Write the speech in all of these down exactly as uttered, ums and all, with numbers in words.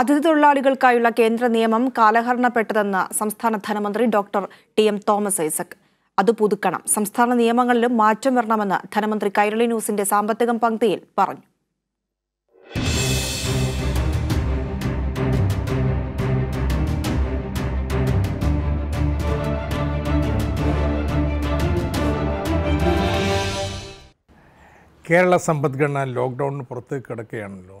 അതിഥി തൊഴിലാളികൾക്കായുള്ള കേന്ദ്ര നിയമം കാലഹരണപ്പെട്ടതെന്ന് സംസ്ഥാന ധനമന്ത്രി doctor T M Thomas Isaac. അത് പുതുക്കണം, സംസ്ഥാന നിയമങ്ങളിലും മാറ്റം വരണമെന്ന് ധനമന്ത്രി കൈരളി ന്യൂസിന്റെ സാമ്പത്തികം പങ്ക്തിയിൽ പറഞ്ഞു. കേരള സമ്പദ്ഘടന ലോക്ക്ഡൗണിന് പുറത്തേക്ക് കിടക്കുകയാണല്ലോ.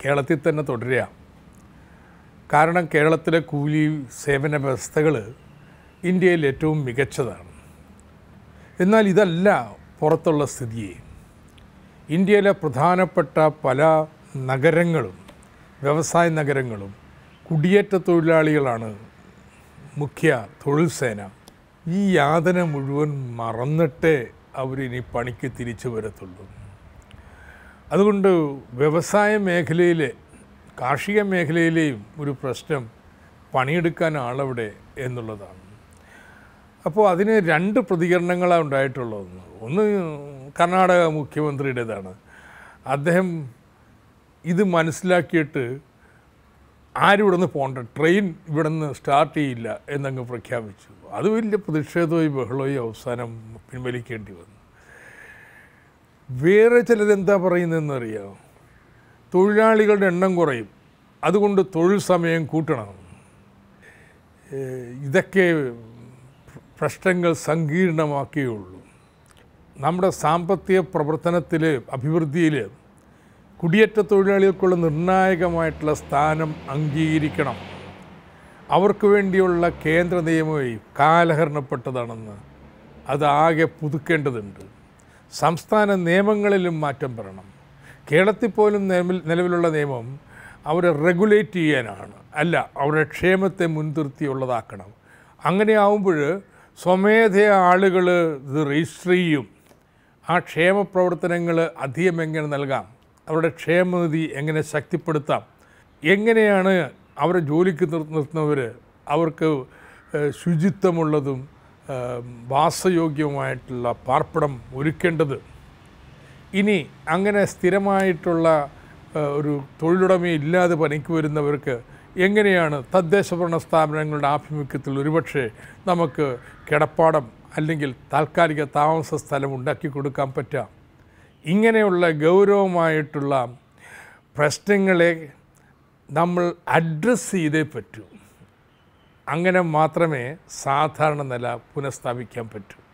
കേരളത്തിൽ തന്നെ തുടരുക. കാരണം കേരളത്തിലെ കൂലി സേവന വ്യവസ്ഥകൾ ഇന്ത്യയിൽ ഏറ്റവും മികച്ചതാണ്. എന്നാൽ ഇതല്ല പുറത്തുള്ള സ്ഥിതി. ഇന്ത്യയിലെ പ്രധാനപ്പെട്ട പല നഗരങ്ങളും വ്യവസായ നഗരങ്ങളും കുടിയേറ്റ തൊഴിലാളികളാണ് മുഖ്യ തൊഴിൽ സേന. ഈ യാതന മുഴുവൻ മറന്നിട്ടേ അവരിനി പണിക്ക് തിരിച്ചു വരത്തുള്ളൂ. അതുകൊണ്ട് വ്യവസായ മേഖലയിലെ കാർഷിക മേഖലയിലെയും ഒരു പ്രശ്നം പണിയെടുക്കാൻ ആളവിടെ എന്നുള്ളതാണ്. അപ്പോൾ അതിന് രണ്ട് പ്രതികരണങ്ങളാണ് ഉണ്ടായിട്ടുള്ളതെന്ന്. ഒന്ന് കർണാടക മുഖ്യമന്ത്രിയുടേതാണ്. അദ്ദേഹം ഇത് മനസ്സിലാക്കിയിട്ട് ആരും ഇവിടെ നിന്ന് പോകണ്ട, ട്രെയിൻ ഇവിടെ നിന്ന് സ്റ്റാർട്ട് ചെയ്യില്ല എന്നങ്ങ് പ്രഖ്യാപിച്ചു. അത് വലിയ പ്രതിഷേധവും ബഹളവും അവസാനം പിൻവലിക്കേണ്ടി വന്നു. വേറെ ചിലരെന്താ പറയുന്നതെന്നറിയാമോ? തൊഴിലാളികളുടെ എണ്ണം കുറയും, അതുകൊണ്ട് തൊഴിൽ സമയം കൂട്ടണം. ഇതൊക്കെ പ്രശ്നങ്ങൾ സങ്കീർണമാക്കിയുള്ളൂ. നമ്മുടെ സാമ്പത്തിക പ്രവർത്തനത്തിൽ, അഭിവൃദ്ധിയിൽ കുടിയേറ്റ തൊഴിലാളികൾക്കുള്ള നിർണായകമായിട്ടുള്ള സ്ഥാനം അംഗീകരിക്കണം. അവർക്ക് വേണ്ടിയുള്ള കേന്ദ്ര നിയമമായി കാലഹരണപ്പെട്ടതാണെന്ന് അതാകെ പുതുക്കേണ്ടതുണ്ട്. സംസ്ഥാന നിയമങ്ങളിലും മാറ്റം വരണം. കേരളത്തിൽ പോലും നിലവിലുള്ള നിയമം അവരെ റെഗുലേറ്റ് ചെയ്യാനാണ്, അല്ല അവരുടെ ക്ഷേമത്തെ മുൻനിർത്തിയുള്ളതാക്കണം. അങ്ങനെ ആവുമ്പോൾ സ്വമേധയാ ആളുകൾ ഇത് രജിസ്റ്റർ ചെയ്യും. ആ ക്ഷേമ പ്രവർത്തനങ്ങൾ അധികം എങ്ങനെ നൽകാം, അവരുടെ ക്ഷേമനിധി എങ്ങനെ ശക്തിപ്പെടുത്താം, എങ്ങനെയാണ് അവരെ ജോലിക്ക് നിർത്തുന്നവർ അവർക്ക് ശുചിത്വമുള്ളതും വാസയോഗ്യമായിട്ടുള്ള പാർപ്പിടം ഒരുക്കേണ്ടത്. ഇനി അങ്ങനെ സ്ഥിരമായിട്ടുള്ള ഒരു തൊഴിലുടമയില്ലാതെ പണിക്ക് വരുന്നവർക്ക് എങ്ങനെയാണ് തദ്ദേശഭരണ സ്ഥാപനങ്ങളുടെ ആഭിമുഖ്യത്തിൽ ഒരുപക്ഷെ നമുക്ക് കിടപ്പാടം അല്ലെങ്കിൽ താൽക്കാലിക താമസ സ്ഥലം ഉണ്ടാക്കി കൊടുക്കാൻ പറ്റാം. ഇങ്ങനെയുള്ള ഗൗരവമായിട്ടുള്ള പ്രശ്നങ്ങളെ നമ്മൾ അഡ്രസ്സ് ചെയ്തേ പറ്റൂ. അങ്ങനെ മാത്രമേ സാധാരണ നില പുനഃസ്ഥാപിക്കാൻ പറ്റൂ.